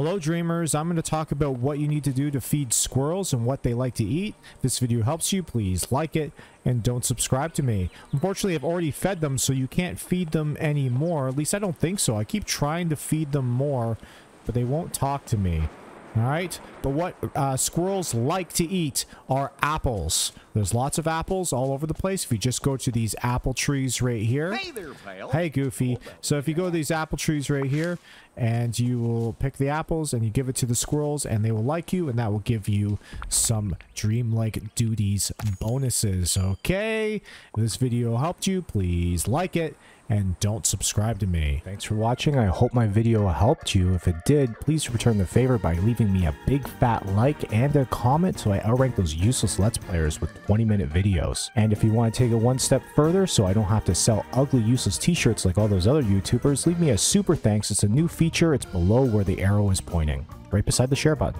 Hello dreamers, I'm going to talk about what you need to do to feed squirrels and what they like to eat. If this video helps you, please like it and don't subscribe to me. Unfortunately, I've already fed them, so you can't feed them anymore. At least I don't think so. I keep trying to feed them more, but they won't talk to me. All right, but what squirrels like to eat are apples. There's lots of apples all over the place. If you just go to these apple trees right here. Hey there, pal. Hey, Goofy. So if you go to these apple trees right here, and you will pick the apples, and you give it to the squirrels, and they will like you, and that will give you some Dreamlike Duties bonuses, okay? If this video helped you, please like it. And don't subscribe to me. Thanks for watching. I hope my video helped you. If it did, please return the favor by leaving me a big fat like and a comment so I outrank those useless Let's Players with 20-minute videos. And if you want to take it one step further so I don't have to sell ugly, useless t-shirts like all those other YouTubers, leave me a super thanks. It's a new feature. It's below where the arrow is pointing, right beside the share button.